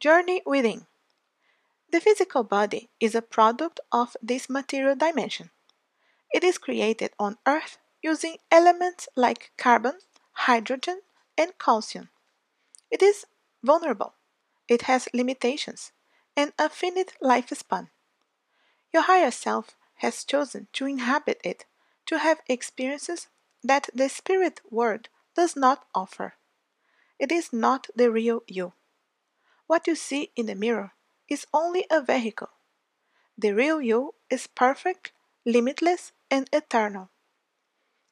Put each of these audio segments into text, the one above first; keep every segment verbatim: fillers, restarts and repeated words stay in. Journey within. The physical body is a product of this material dimension. It is created on Earth using elements like carbon, hydrogen, and calcium. It is vulnerable. It has limitations and a finite lifespan. Your higher self has chosen to inhabit it, to have experiences that the spirit world does not offer. It is not the real you. What you see in the mirror is only a vehicle. The real you is perfect, limitless, and eternal.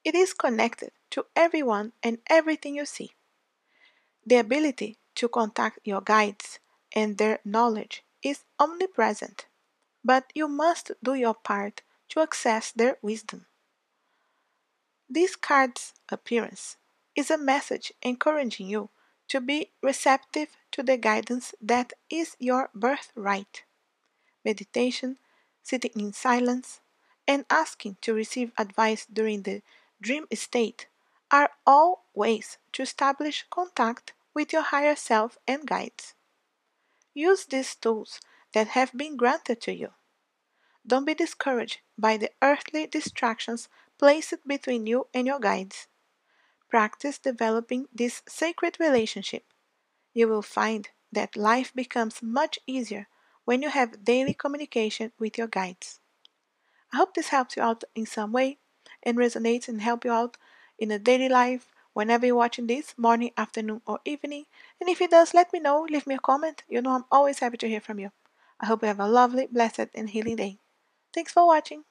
It is connected to everyone and everything you see. The ability to contact your guides and their knowledge is omnipresent, but you must do your part to access their wisdom. This card's appearance is a message encouraging you to be receptive to the guidance that is your birthright. Meditation, sitting in silence, and asking to receive advice during the dream state are all ways to establish contact with your higher self and guides. Use these tools that have been granted to you. Don't be discouraged by the earthly distractions placed between you and your guides. Practice developing this sacred relationship. You will find that life becomes much easier when you have daily communication with your guides. I hope this helps you out in some way and resonates and helps you out in a daily life whenever you're watching this, morning, afternoon, or evening. And if it does, let me know, leave me a comment. You know I'm always happy to hear from you. I hope you have a lovely, blessed, and healing day. Thanks for watching.